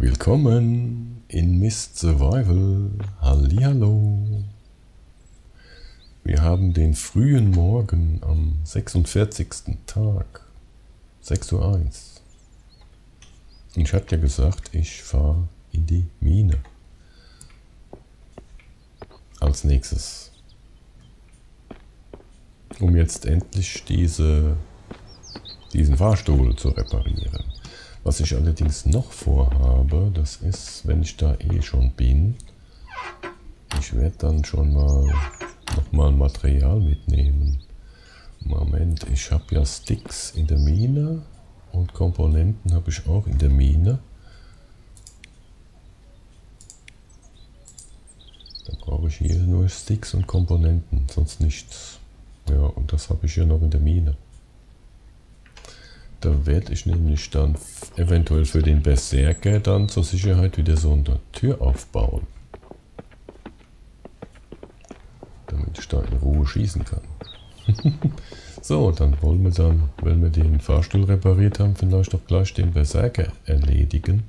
Willkommen in Mist Survival. Hallihallo. Wir haben den frühen Morgen am 46. Tag. 6:01 Uhr. Ich hatte ja gesagt, ich fahre in die Mine. Als nächstes. Um jetzt endlich diesen Fahrstuhl zu reparieren. Was ich allerdings noch vorhabe, das ist, wenn ich da eh schon bin, ich werde dann schon nochmal Material mitnehmen. Moment, ich habe ja Sticks in der Mine und Komponenten habe ich auch in der Mine. Da brauche ich hier nur Sticks und Komponenten, sonst nichts. Ja, und das habe ich ja noch in der Mine. Da werde ich nämlich dann eventuell für den Berserker dann zur Sicherheit wieder so eine Tür aufbauen. Damit ich da in Ruhe schießen kann. So, dann wollen wir dann, wenn wir den Fahrstuhl repariert haben, vielleicht auch gleich den Berserker erledigen.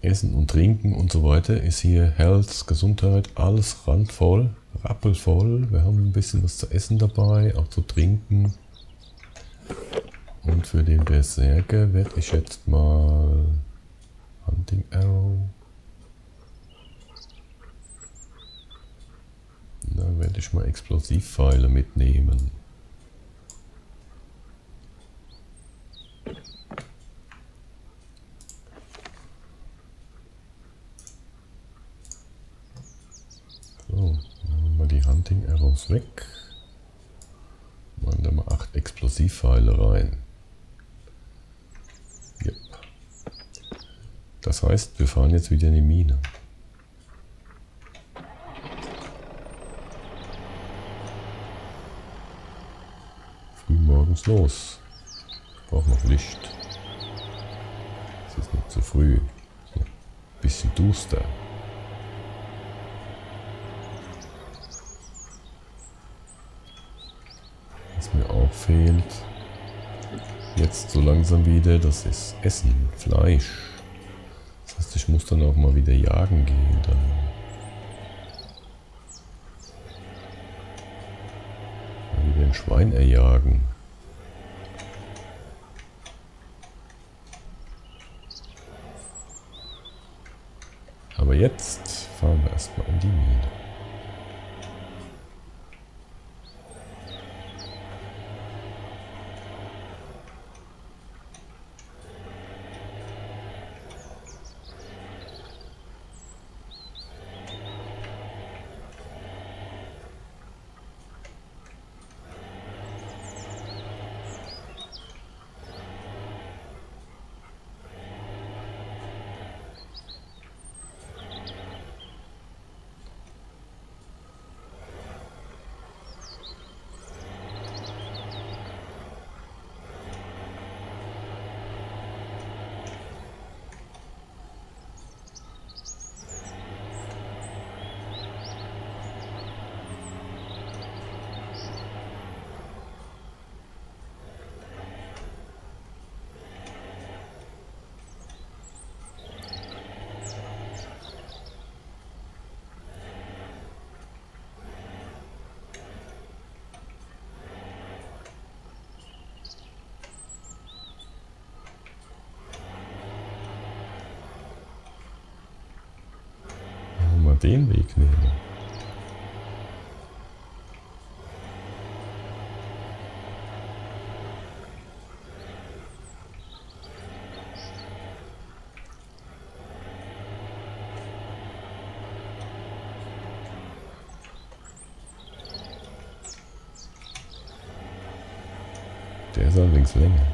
Essen und Trinken und so weiter ist hier Health, Gesundheit, alles randvoll, rappelvoll. Wir haben ein bisschen was zu essen dabei, auch zu trinken. Und für den Berserker werde ich jetzt mal Hunting Arrow. Da werde ich mal Explosivpfeile mitnehmen. So, dann haben wir die Hunting Arrows weg. Machen da mal 8 Explosivpfeile rein. Yep. Das heißt, wir fahren jetzt wieder in die Mine. Frühmorgens los. Ich brauche noch Licht. Es ist noch zu früh. Ist noch ein bisschen duster. Was mir auch fehlt, jetzt so langsam wieder, das ist Essen, Fleisch. Das heißt, ich muss dann auch mal wieder jagen gehen. Dann. Mal wieder ein Schwein erjagen. Aber jetzt fahren wir erstmal in die Mine. Den Weg nehmen. Der ist allerdings länger.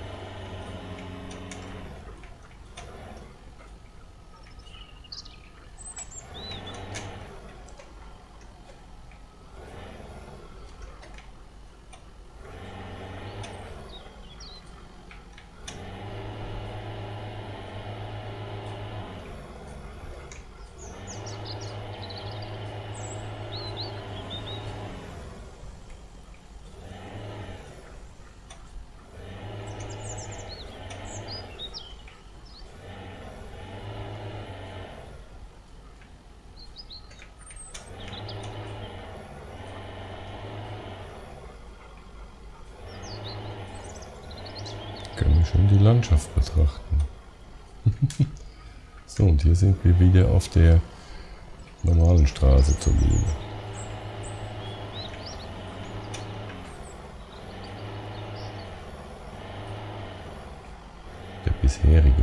eben schon die Landschaft betrachten. So, und hier sind wir wieder auf der normalen Straße zur Mine. Der bisherige.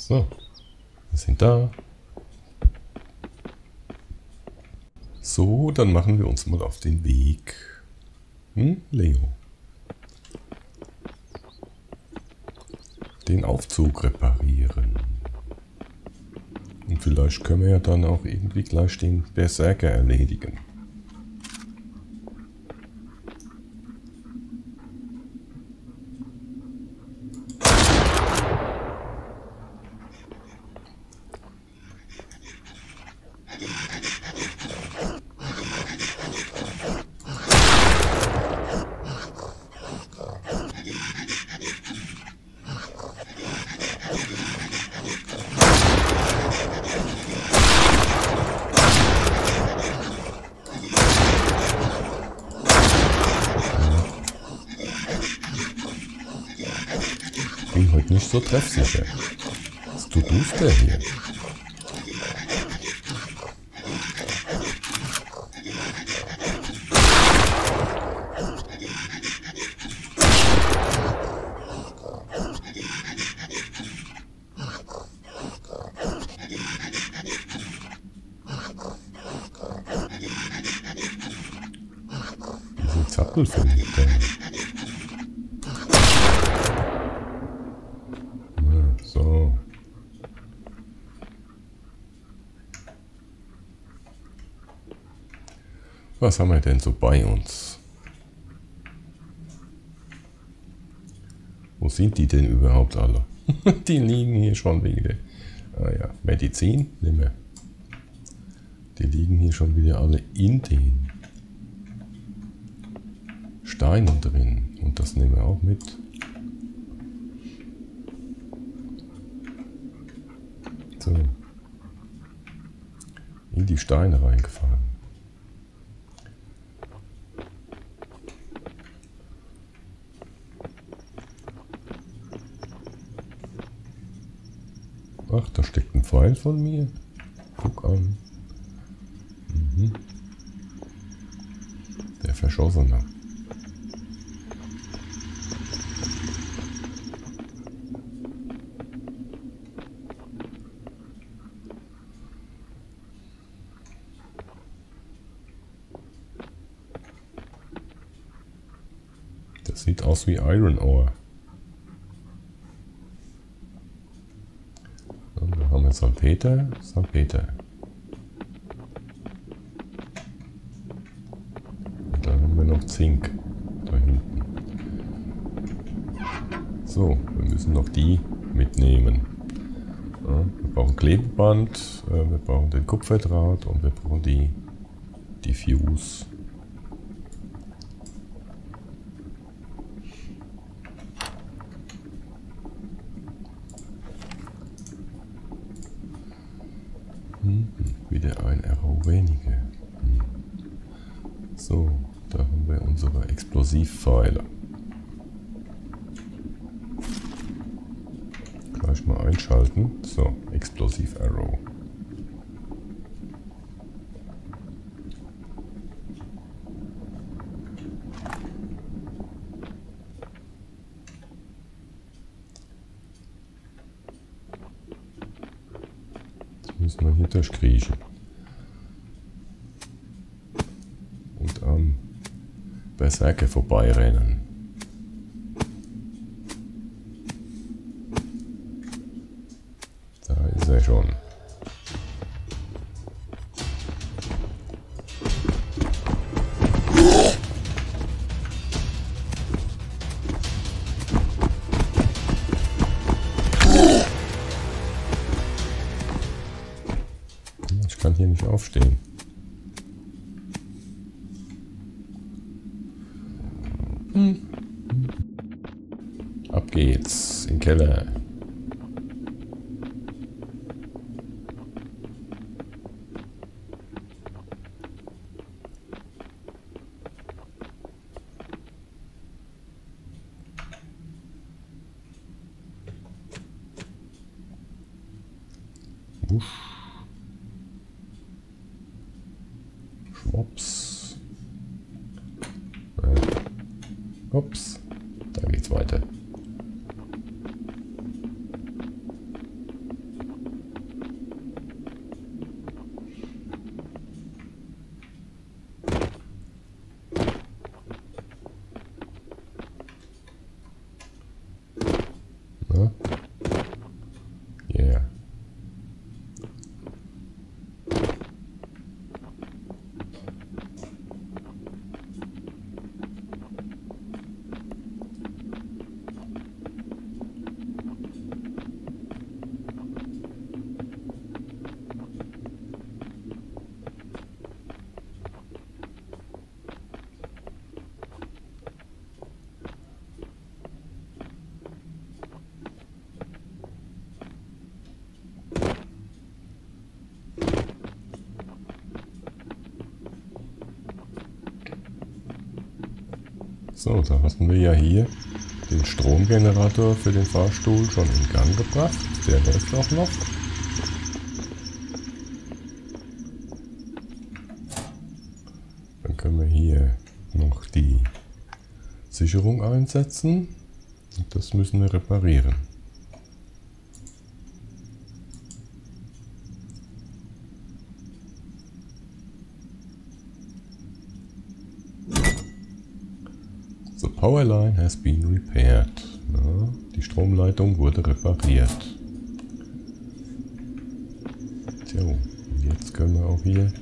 So, wir sind da. So, dann machen wir uns mal auf den Weg. Leo? Den Aufzug reparieren. Und vielleicht können wir ja dann auch irgendwie gleich den Berserker erledigen. Nicht so treffsicher. Was tut der hier? Diese Zappel finde ich da. Was haben wir denn so bei uns? Wo sind die denn überhaupt alle? Die liegen hier schon wieder. Ah ja, Medizin? Nimm mehr. Die liegen hier schon wieder alle in den Steinen drin. Und das nehmen wir auch mit. So. In die Steine reingefahren. Ach, da steckt ein Pfeil von mir. Guck an. Der Verschossene. Das sieht aus wie Iron Ore. Salpeter, Salpeter. Und dann haben wir noch Zink da hinten. So, wir müssen noch die mitnehmen. Ja, wir brauchen Klebeband, wir brauchen den Kupferdraht und wir brauchen die Fuse. Wieder ein Arrow weniger. So, da haben wir unsere Explosivpfeile. Gleich mal einschalten. So, Explosiv-Arrow. Müssen wir hier durchkriechen. Und am Berserker vorbeirennen. Da ist er schon. nicht aufstehen. Ab geht's in den Keller. Ups, da geht's weiter. Ja. Yeah. So, da hatten wir ja hier den Stromgenerator für den Fahrstuhl schon in Gang gebracht. Der läuft auch noch. Dann können wir hier noch die Sicherung einsetzen. Und das müssen wir reparieren. The power line has been repaired. Ja, die Stromleitung wurde repariert. Tja, jetzt können wir auch hier...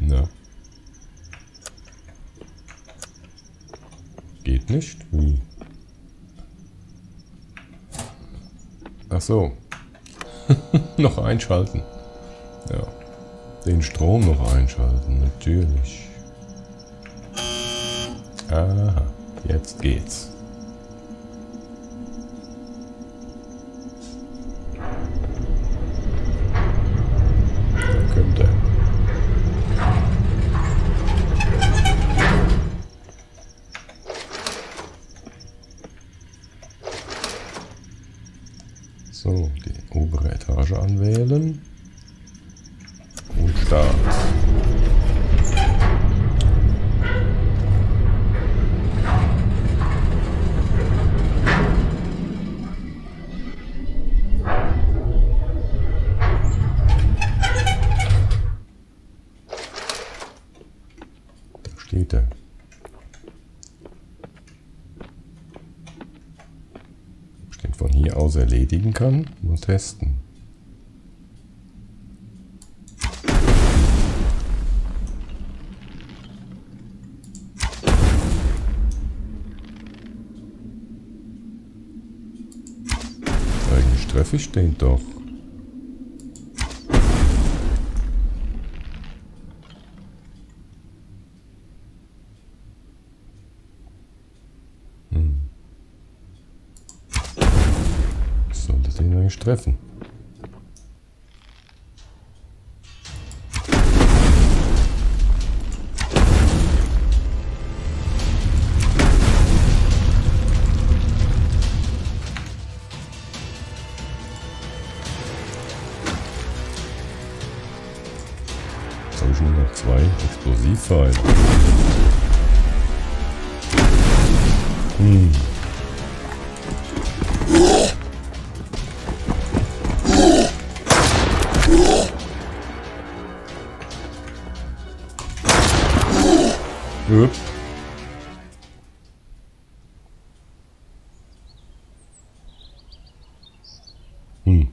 Na. Geht nicht? Wie? Ach so. Noch einschalten. Ja. Den Strom noch einschalten, natürlich. Aha, jetzt geht's. Da kommt er. So, die obere Etage anwählen. Und Start. Den von hier aus erledigen kann. Mal testen. Eigentlich treffe ich den doch. Treffen. Jetzt habe ich nur noch 2 Explosivpfeile. Hm,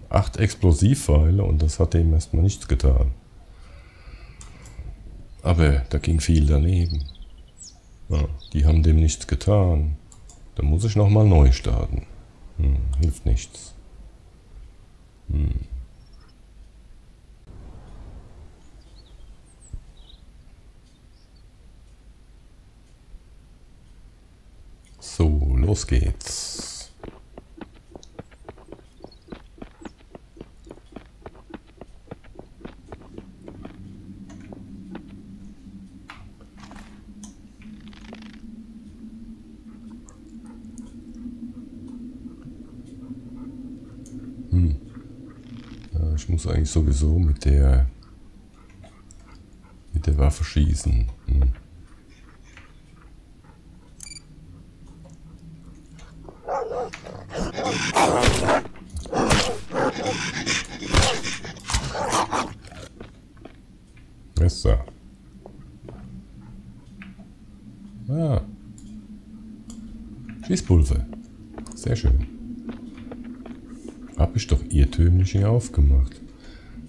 8 Explosivpfeile und das hat dem erstmal nichts getan. Aber da ging viel daneben. Ja, die haben dem nichts getan. Da muss ich nochmal neu starten. Hilft nichts. So, los geht's. Ja, ich muss eigentlich sowieso mit der Waffe schießen. Messer. Ah. Schießpulver. Sehr schön. Hab ich doch irrtümlich hier aufgemacht.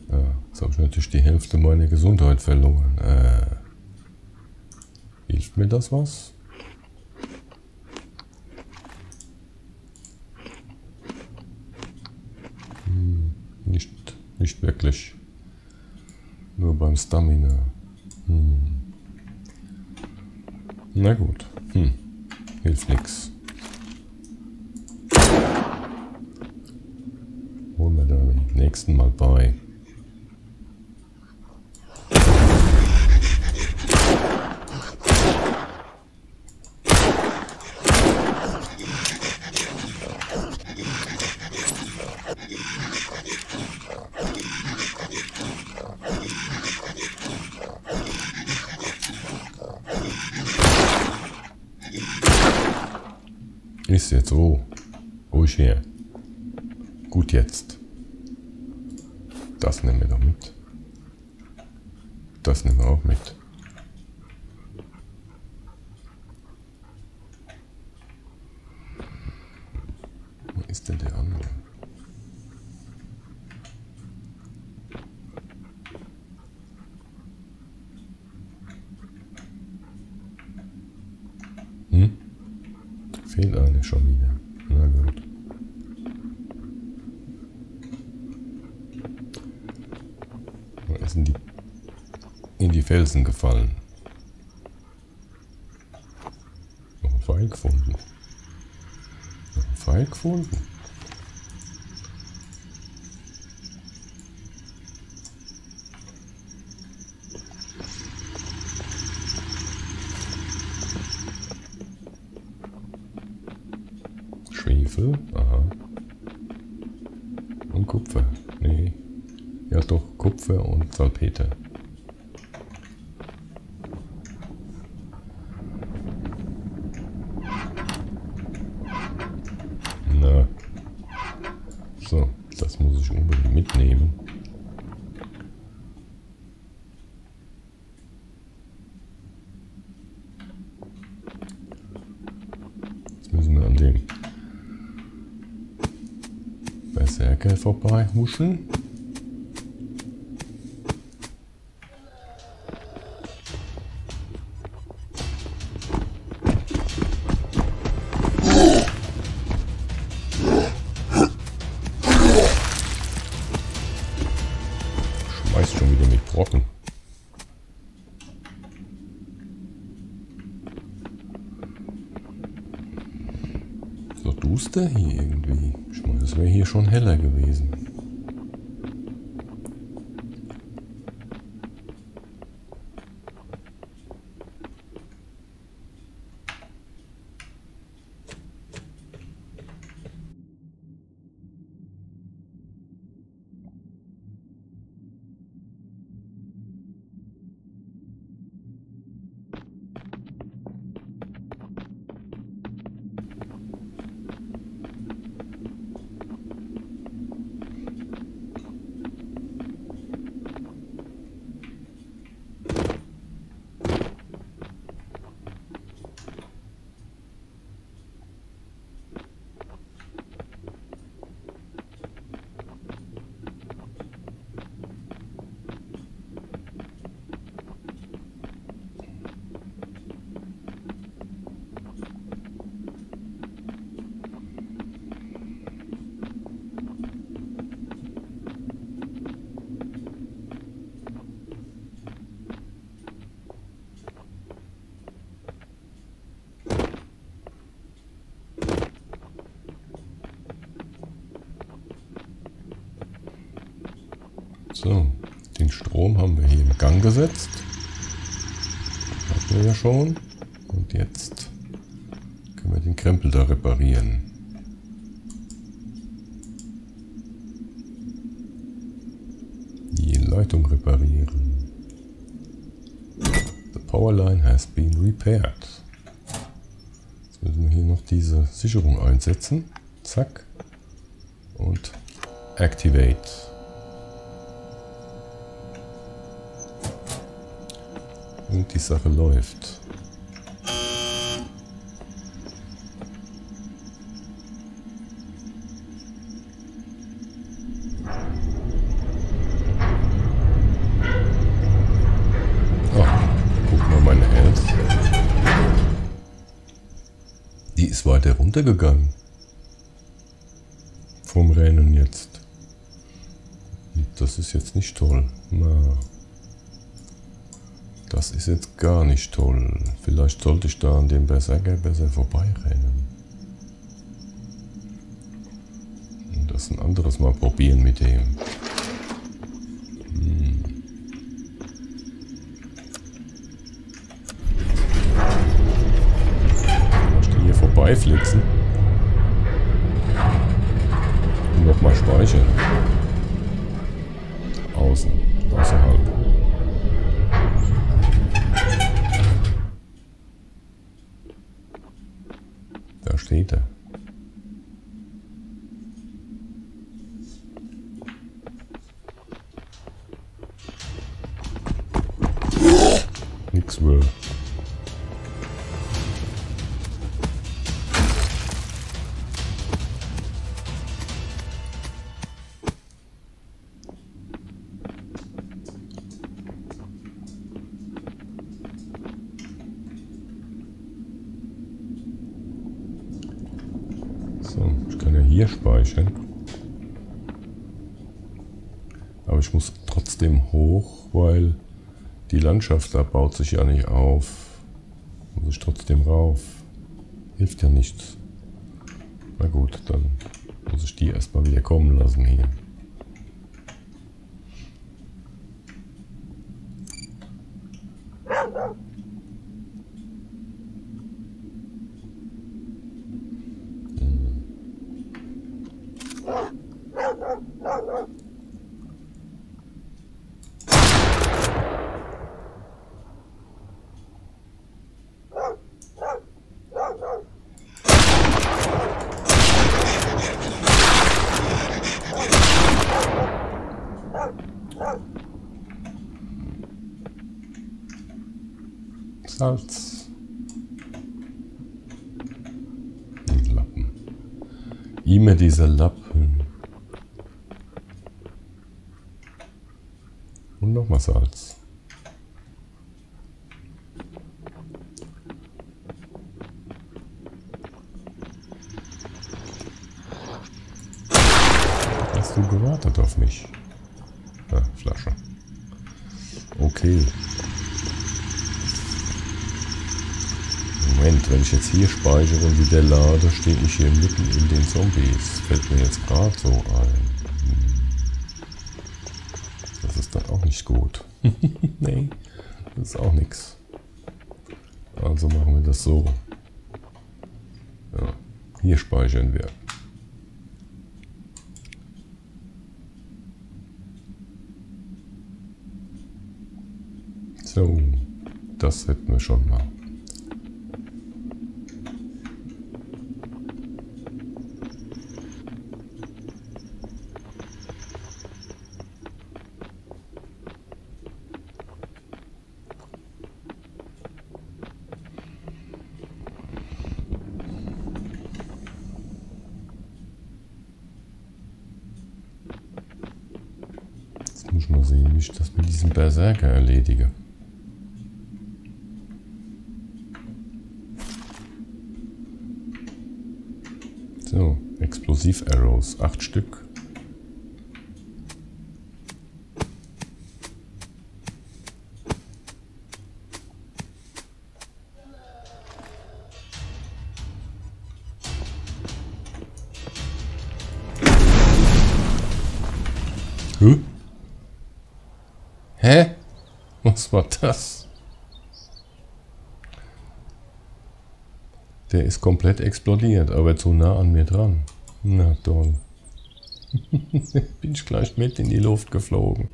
Ah, jetzt habe ich natürlich die Hälfte meiner Gesundheit verloren. Hilft mir das was? Nicht wirklich. Nur beim Stamina. Na gut. Hilft nix. Holen wir dann beim nächsten Mal bei. Ist jetzt wo? Wo ich her? Gut jetzt. Das nehmen wir doch mit. Das nehmen wir auch mit. Wo ist denn der andere? Fehlt eine schon wieder. Na gut. Wo ist denn die in die Felsen gefallen? Noch ein Pfeil gefunden. Noch ein Pfeil gefunden. Aha. Und Kupfer. Nee. Ja doch, Kupfer und Salpeter. Na. So, das muss ich unbedingt mitnehmen. Jetzt müssen wir an dem Berserker vorbei huschen. Schmeißt schon wieder mit Brocken. So duster hier irgendwie. Das wäre hier schon heller gewesen. So, den Strom haben wir hier in Gang gesetzt. Hatten wir ja schon. Und jetzt können wir den Krempel da reparieren. Die Leitung reparieren. The power line has been repaired. Jetzt müssen wir hier noch diese Sicherung einsetzen. Zack. Und activate. Und die Sache läuft. Oh, guck mal meine Health. Die ist weiter runtergegangen. Vom Rennen jetzt. Das ist jetzt nicht toll. Na. Das ist jetzt gar nicht toll. Vielleicht sollte ich da an dem Berserker besser vorbeirennen. Und das ein anderes Mal probieren mit dem. Ich kann hier vorbeiflitzen. Und nochmal speichern. Außen. Außerhalb. Steht er. Nix will. Speichern. Aber ich muss trotzdem hoch, weil die Landschaft da baut sich ja nicht auf. Muss ich trotzdem rauf. Hilft ja nichts. Na gut, dann muss ich die erstmal wieder kommen lassen hier. Salz. Die Lappen. Immer diese Lappen. Und nochmal Salz. Hast du gewartet auf mich? Ah, Flasche. Okay. Moment, wenn ich jetzt hier speichere und wieder lade, stehe ich hier mitten in den Zombies. Fällt mir jetzt gerade so ein. Das ist dann auch nicht gut. Nee, das ist auch nichts. Also machen wir das so. Ja, hier speichern wir. So, das hätten wir schon mal. Mal sehen, wie ich das mit diesem Berserker erledige. So, Explosiv-Arrows, 8 Stück. Hä? Was war das? Der ist komplett explodiert, aber zu nah an mir dran. Na toll. Bin ich gleich mit in die Luft geflogen.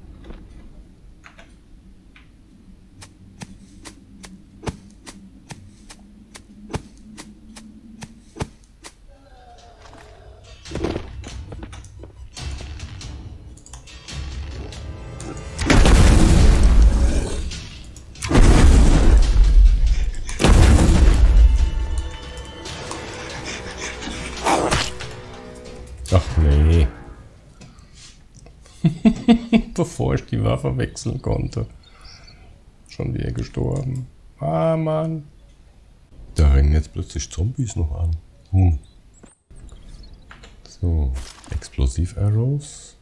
Bevor ich die Waffe wechseln konnte. Schon wieder gestorben. Ah, Mann. Da hängen jetzt plötzlich Zombies noch an. So, Explosiv-Arrows.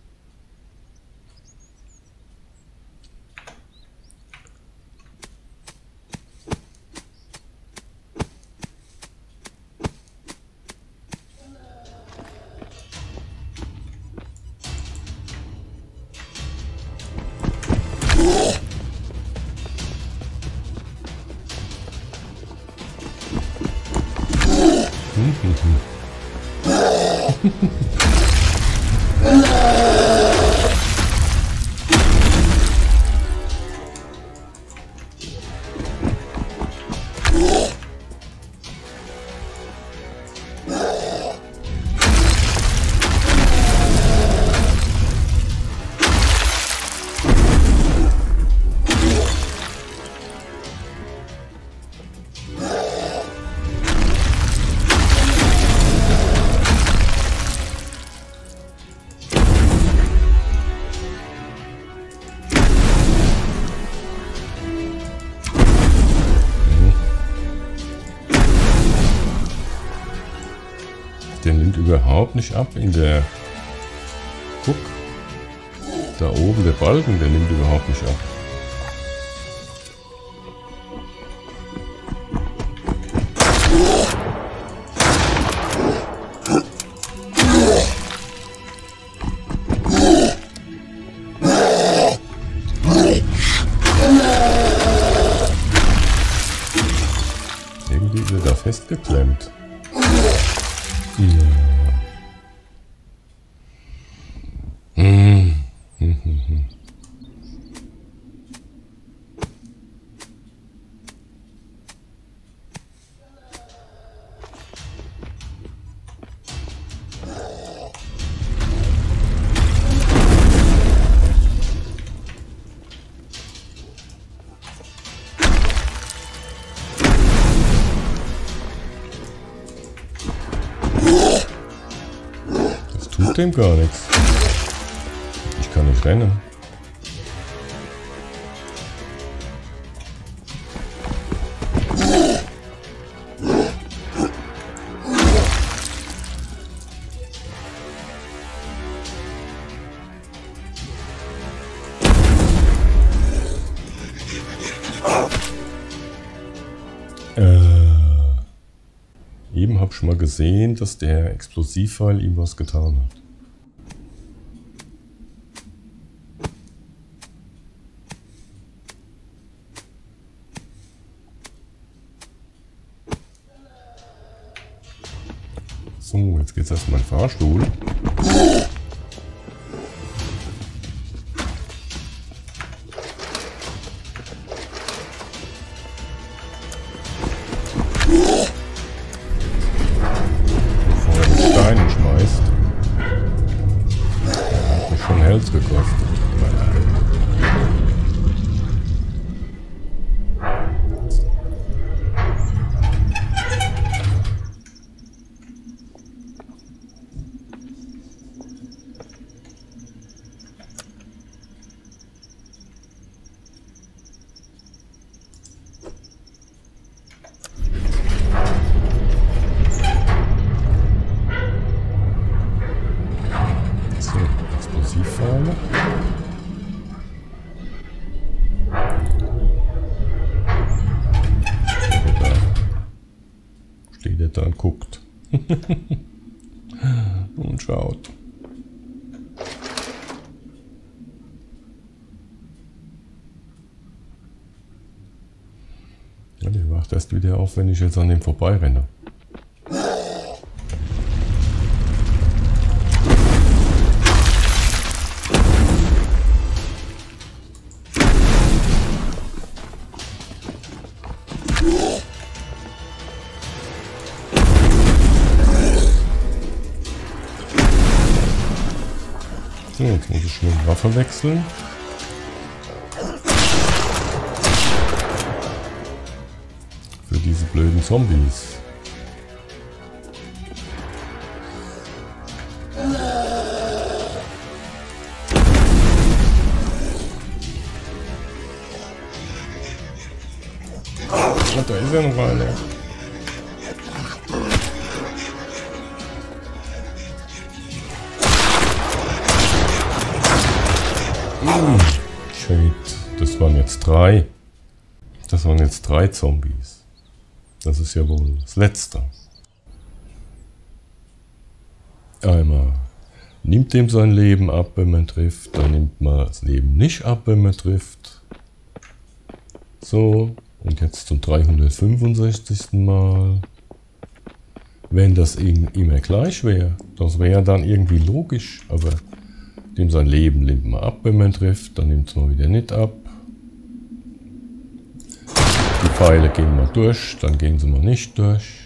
Überhaupt nicht ab in der... Guck, da oben der Balken, der nimmt überhaupt nicht ab. Irgendwie wird da festgeklemmt. Ja. Dem gar nichts. Ich kann nicht rennen. Eben habe ich schon mal gesehen, dass der Explosivpfeil ihm was getan hat. So, jetzt geht's erstmal in den Fahrstuhl. Bevor er die Steine schmeißt. Hat mich schon Hals gekostet. Dann guckt und schaut. Warte, macht erst wieder auf, wenn ich jetzt an dem vorbei renne. So, jetzt muss ich schnell Waffe wechseln. Für diese blöden Zombies. Ach, da ist ja noch einer. Das waren jetzt drei. Das waren jetzt drei Zombies. Das ist ja wohl das letzte. Einmal nimmt dem sein Leben ab, wenn man trifft. Dann nimmt man das Leben nicht ab, wenn man trifft. So, und jetzt zum 365. Mal. Wenn das immer gleich wäre, das wäre dann irgendwie logisch, aber... Dem sein Leben nimmt man ab, wenn man trifft, dann nimmt es mal wieder nicht ab. Die Pfeile gehen mal durch, dann gehen sie mal nicht durch.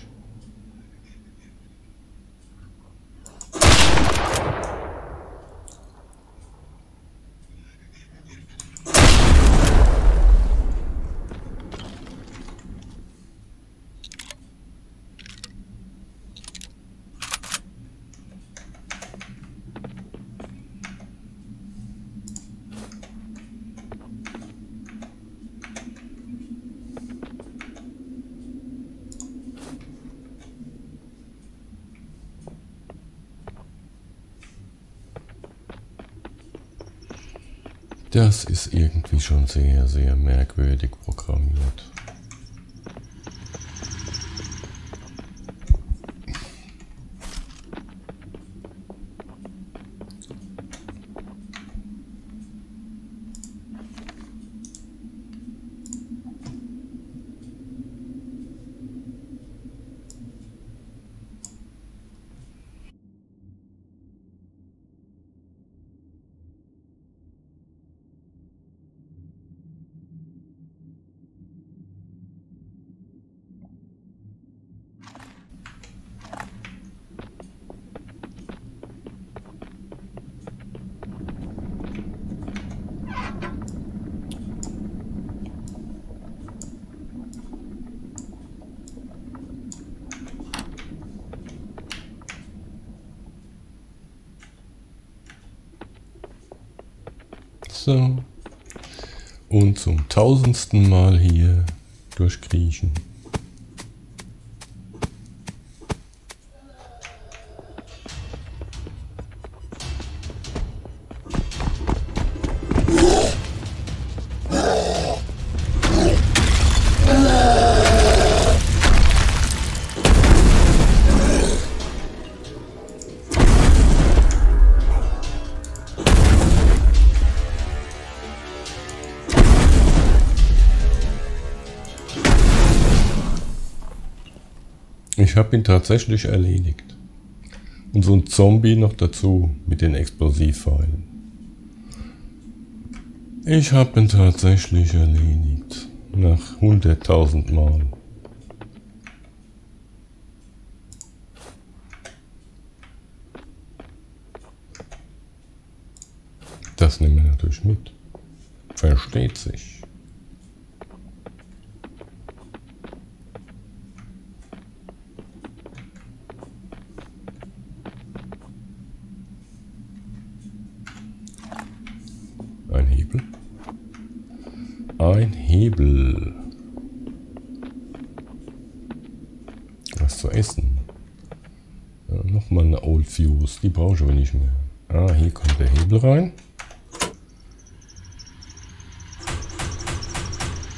Das ist irgendwie schon sehr, sehr merkwürdig programmiert. So. Und zum 1000. Mal hier durchkriechen. Ich habe ihn tatsächlich erledigt. Und so ein Zombie noch dazu mit den Explosivpfeilen. Ich habe ihn tatsächlich erledigt. Nach 100.000 Mal. Das nehmen wir natürlich mit. Versteht sich. Ein Hebel. Was zu essen. Ja, nochmal eine Old Fuse, die brauche ich aber nicht mehr. Ah, hier kommt der Hebel rein.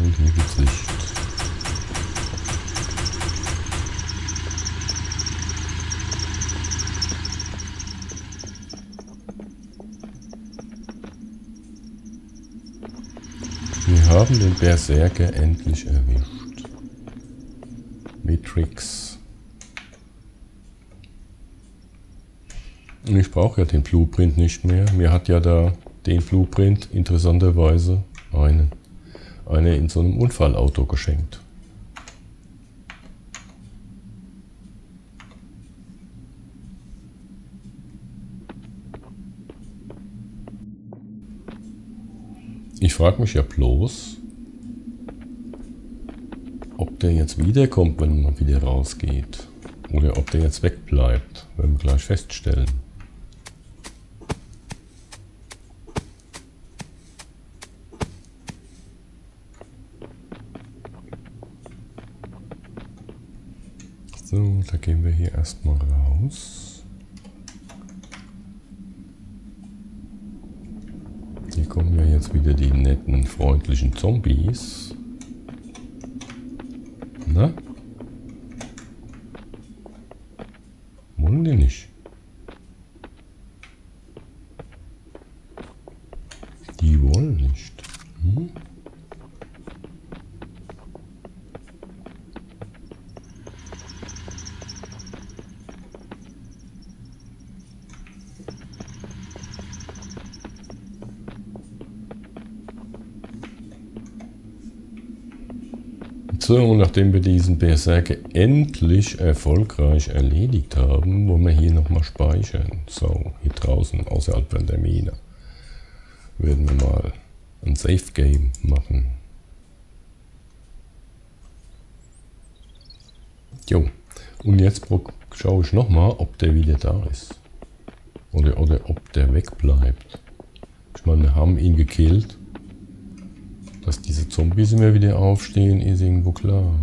Und hier gibt es Licht. Wir haben den Berserker endlich erwischt. Matrix. Und ich brauche ja den Blueprint nicht mehr. Mir hat ja da den Blueprint interessanterweise eine in so einem Unfallauto geschenkt. Ich frage mich ja bloß, ob der jetzt wiederkommt, wenn man wieder rausgeht. Oder ob der jetzt wegbleibt, werden wir gleich feststellen. So, da gehen wir hier erstmal raus. Hier kommen ja jetzt wieder die netten, freundlichen Zombies. Na? Wollen die nicht? Die wollen nicht. Hm? So, und nachdem wir diesen Berserker endlich erfolgreich erledigt haben, wollen wir hier nochmal speichern. So, hier draußen, außerhalb von der Mine, werden wir mal ein Safe Game machen. Jo, und jetzt schaue ich nochmal, ob der wieder da ist. Oder ob der wegbleibt. Ich meine, wir haben ihn gekillt. Dass diese Zombies immer wieder aufstehen, ist irgendwo klar.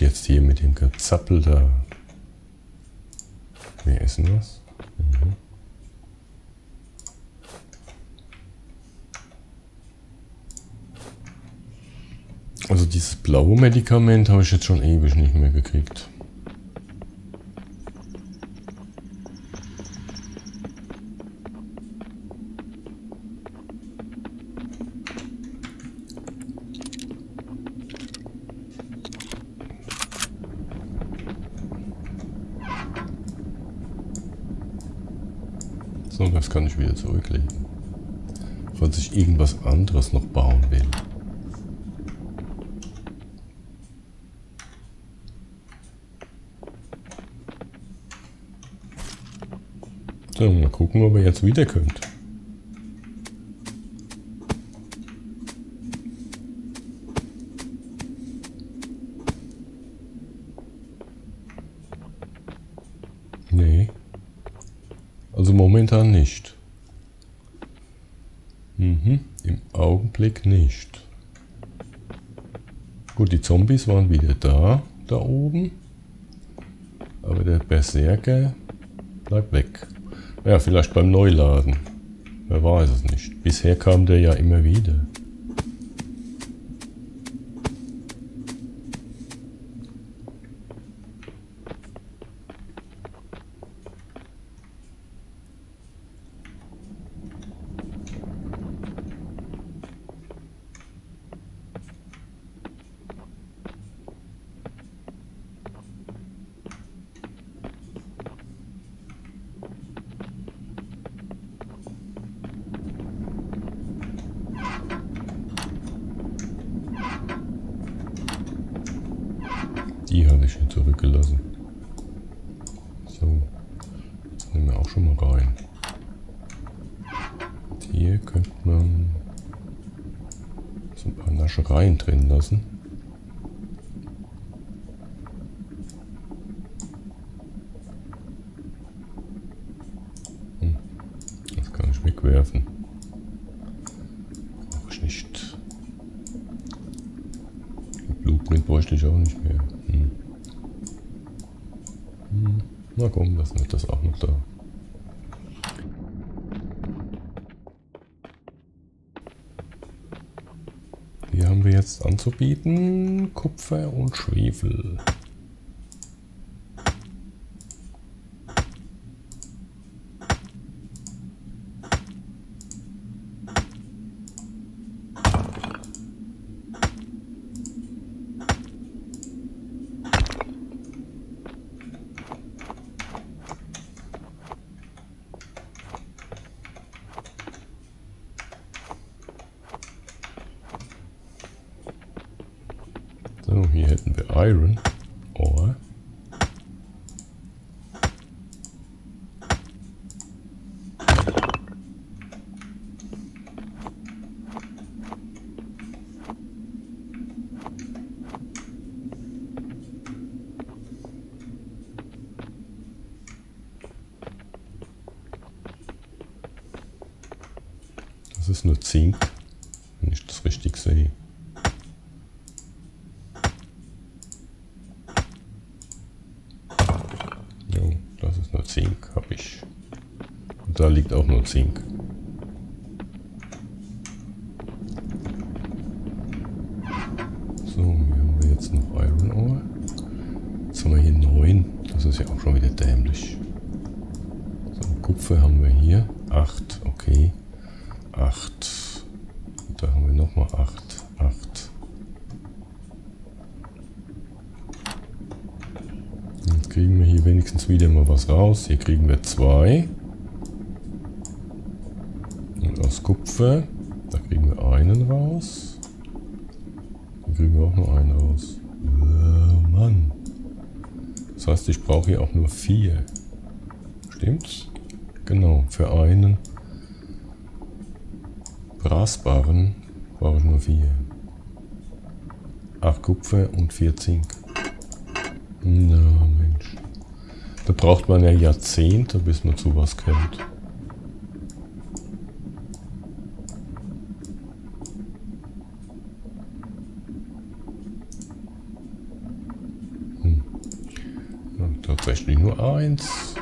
Jetzt hier mit dem Gezappel da. Wir essen was. Mhm. Also dieses blaue Medikament habe ich jetzt schon ewig nicht mehr gekriegt. So, das kann ich wieder zurücklegen, falls ich irgendwas anderes noch bauen will. So, mal gucken, ob ihr jetzt wieder könnt. Momentan nicht. Mhm, im Augenblick nicht. Gut, die Zombies waren wieder da oben. Aber der Berserker bleibt weg. Ja, vielleicht beim Neuladen. Wer weiß es nicht. Bisher kam der ja immer wieder. Die habe ich hier zurückgelassen. So, jetzt nehmen wir auch schon mal rein. Und hier könnte man so ein paar Naschereien drin lassen. Das kann ich wegwerfen. treffen. Brauche ich nicht. Blueprint bräuchte ich auch nicht mehr. Hm. Hm. Na komm, lassen wir das auch noch da. Hier haben wir jetzt anzubieten Kupfer und Schwefel. Hier hätten wir Iron Ore. Das ist nur Zink, wenn ich das richtig sehe. Zink habe ich. Und da liegt auch nur Zink. So, hier haben wir jetzt noch Iron Ore. Jetzt haben wir hier 9. Das ist ja auch schon wieder dämlich. So, Kupfer haben wir hier. 8, okay. 8. Und da haben wir nochmal 8. 8. Kriegen wir hier wenigstens wieder mal was raus. Hier kriegen wir 2. Und aus Kupfer, da kriegen wir einen raus. Da kriegen wir auch nur einen raus. Oh Mann. Das heißt, ich brauche hier auch nur 4. Stimmt's? Genau, für einen Brassbarren brauche ich nur 4. 8 Kupfer und 4 Zink. Na Mensch, da braucht man ja Jahrzehnte, bis man zu was kommt. Hm. Ja, tatsächlich nur 1.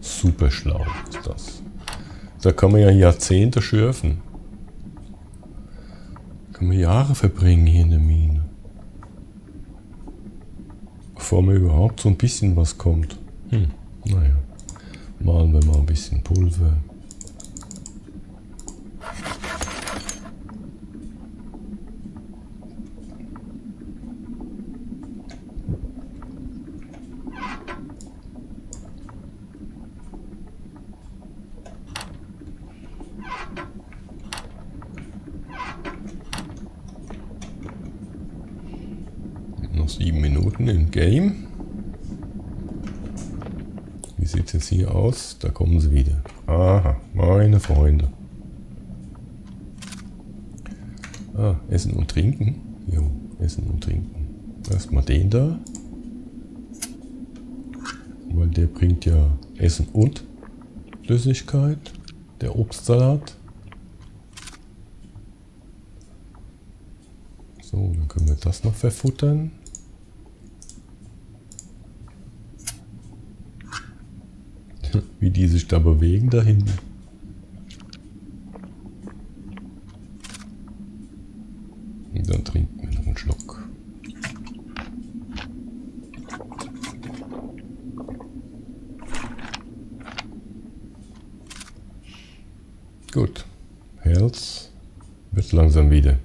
Super schlau ist das. Da kann man ja Jahrzehnte schürfen. Da kann man Jahre verbringen hier in der Mine. Bevor mir überhaupt so ein bisschen was kommt. Hm, naja. Malen wir mal ein bisschen Pulver. Noch 7 Minuten im Game. Wie sieht es jetzt hier aus? Da kommen sie wieder. Aha, meine Freunde. Ah, Essen und Trinken. Jo, Essen und Trinken. Erstmal den da. Weil der bringt ja Essen und Flüssigkeit. Der Obstsalat. So, dann können wir das noch verfuttern. Wie die sich da bewegen da hinten. Und dann trinken wir noch einen Schluck. Gut. Health wird langsam wieder.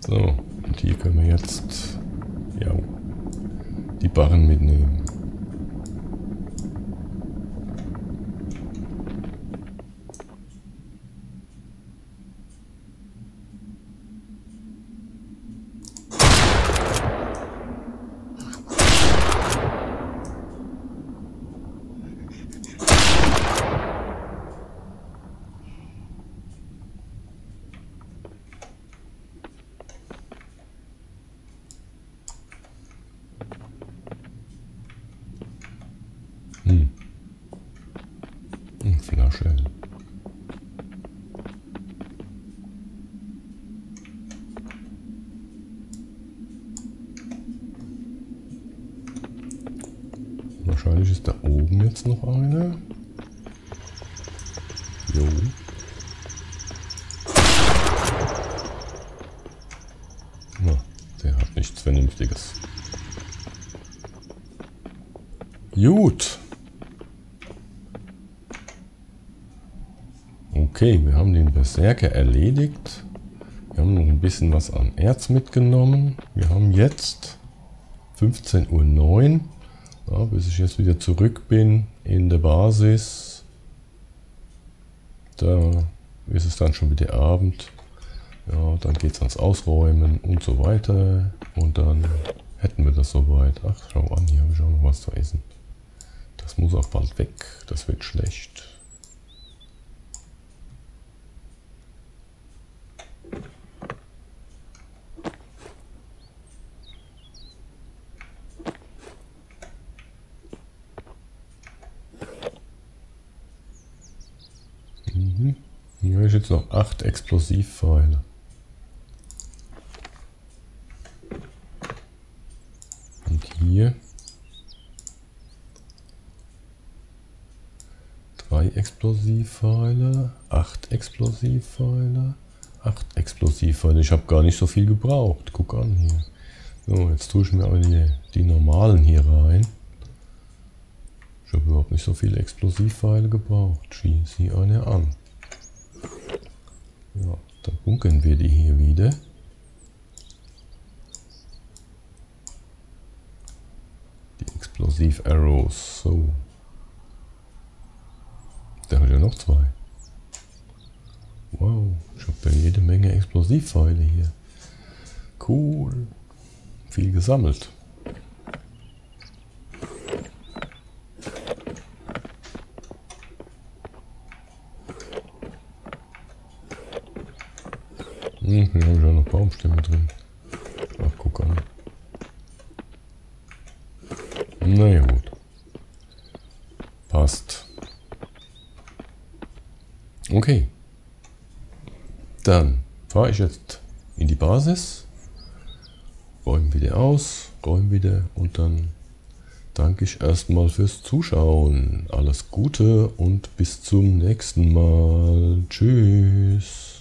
So, und hier können wir jetzt ja, die Barren mitnehmen. Wahrscheinlich ist da oben jetzt noch eine. Jo. Na, der hat nichts Vernünftiges. Gut. Okay, wir haben den Berserker erledigt. Wir haben noch ein bisschen was an Erz mitgenommen. Wir haben jetzt 15:09 Uhr. Ja, bis ich jetzt wieder zurück bin in der Basis, da ist es dann schon wieder Abend. Ja, dann geht es ans Ausräumen und so weiter. Und dann hätten wir das soweit. Ach, schau an, hier habe ich auch noch was zu essen. Das muss auch bald weg, das wird schlecht. Hier habe ich jetzt noch 8 Explosivpfeile. Und hier 3 Explosivpfeile, 8 Explosivpfeile, 8 Explosivpfeile. Ich habe gar nicht so viel gebraucht. Guck an hier. So, jetzt tue ich mir aber die normalen hier rein. Ich habe überhaupt nicht so viele Explosivpfeile gebraucht. Schieß hier eine an. Ja, dann bunkeln wir die hier wieder. Die Explosiv-Arrows, so. Da hat ja noch 2. Wow, ich habe ja jede Menge Explosivpfeile hier. Cool. Viel gesammelt. Hier habe ich auch noch Baumstämme drin. Ach, guck an. Na ja, gut. Passt. Okay. Dann fahre ich jetzt in die Basis. Räumen wieder aus. Räumen wieder. Und dann danke ich erstmal fürs Zuschauen. Alles Gute und bis zum nächsten Mal. Tschüss.